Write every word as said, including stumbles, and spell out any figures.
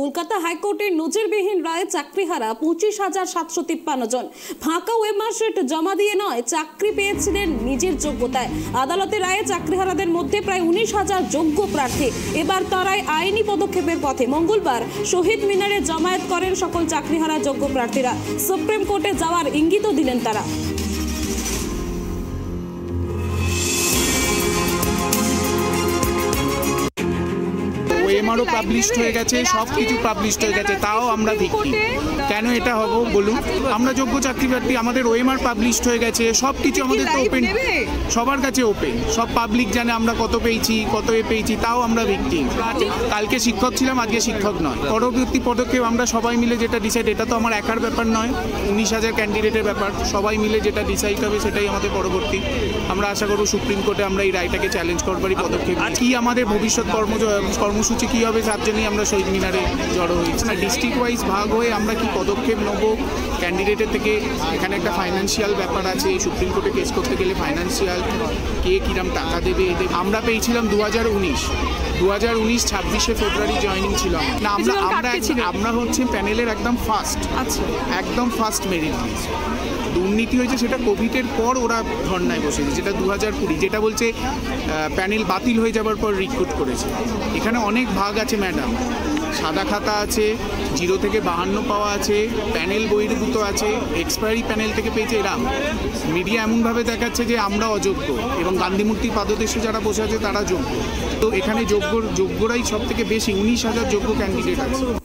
কলকাতা হাইকোর্টের নজিরবিহীন রায়ে চাকরিহারা পঁচিশ হাজার সাতশো তিপ্পান্ন জন ফাঁকা ওয়েমার্কশিট জমা দিয়ে নয়, চাকরি পেয়েছিলেন নিজের যোগ্যতায়। আদালতের রায়ে চাকরিহারাদের মধ্যে প্রায় উনিশ হাজার যোগ্য প্রার্থী। এবার তারাই আইনি পদক্ষেপের পথে। মঙ্গলবার শহীদ মিনারে জমায়েত করেন সকল চাকরিহারা যোগ্য প্রার্থীরা। সুপ্রিম কোর্টে যাওয়ার ইঙ্গিত দিলেন তারা। আমারও পাবলিশড হয়ে গেছে, সব কিছু পাবলিশড হয়ে গেছে, তাও আমরা দেখি কেন এটা হবো বলুন। আমরা যোগ্য চাকরি প্রার্থী, আমাদের ওএমআর পাবলিশড হয়ে গেছে, সব কিছু আমাদের তো ওপেন, সবার কাছে ওপেন, সব পাবলিক জানে আমরা কত পেয়েছি, কত এ পেয়েছি, তাও আমরা ভিকটিম। কালকে শিক্ষক ছিলাম, আজকে শিক্ষক নয়। পরবর্তী পদক্ষেপ আমরা সবাই মিলে যেটা ডিসাইড, এটা তো আমার একার ব্যাপার নয়, উনিশ হাজার ক্যান্ডিডেটের ব্যাপার, সবাই মিলে যেটা ডিসাইড হবে সেটাই আমাদের পরবর্তী। আমরা আশা করব সুপ্রিম কোর্টে আমরা এই রায়টাকে চ্যালেঞ্জ করবারই পদক্ষেপ। আর কি আমাদের ভবিষ্যৎ কর্ম কর্মসূচি কী হবে তার জন্যই আমরা শহীদ মিনারে জড়ো হয়েছি। না, ডিস্ট্রিক্ট ওয়াইজ ভাগ হয়ে আমরা কি পদক্ষেপ নেবো ক্যান্ডিডেটের থেকে। এখানে একটা ফাইন্যান্সিয়াল ব্যাপার আছে, এই সুপ্রিম কোর্টে কেস করতে গেলে ফাইন্যান্সিয়াল, কে কীরকম টাকা দেবে। আমরা পেয়েছিলাম দু হাজার উনিশ দু হাজার উনিশ ছাব্বিশে ফেব্রুয়ারি জয়েনিং ছিল না। আমরা আমরা আমরা হচ্ছে প্যানেলের একদম ফার্স্ট, আচ্ছা একদম ফার্স্ট মেরিট। দুর্নীতি হয়েছে সেটা কোভিডের পর ওরা ধর্নায় বসেছে, যেটা দু হাজার কুড়ি, যেটা বলছে প্যানেল বাতিল হয়ে যাওয়ার পর রিক্রুট করেছে। এখানে অনেক ভাগ আছে ম্যাডাম, সাদা খাতা আছে, জিরো থেকে বাহান্ন পাওয়া আছে, প্যানেল বহির্ভূত আছে, এক্সপায়ারি প্যানেল থেকে পেয়েছে। এরা মিডিয়া এমনভাবে দেখাচ্ছে যে আমরা অযোগ্য এবং গান্ধীমূর্তির পাদদেশে যারা বসে আছে তারা যোগ্য। তো এখানে যোগ্য যোগ্যরাই সব থেকে বেশি, উনিশ হাজার যোগ্য ক্যান্ডিডেট আছে।